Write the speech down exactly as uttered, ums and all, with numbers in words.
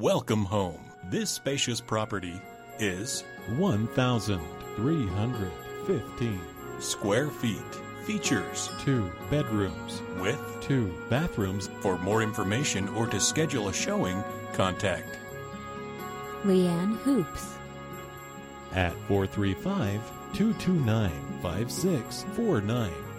Welcome home. This spacious property is one thousand three hundred fifteen square feet. Features two bedrooms with two bathrooms. For more information or to schedule a showing, contact LeAnne Hoopes at four three five, two two nine, five six four nine.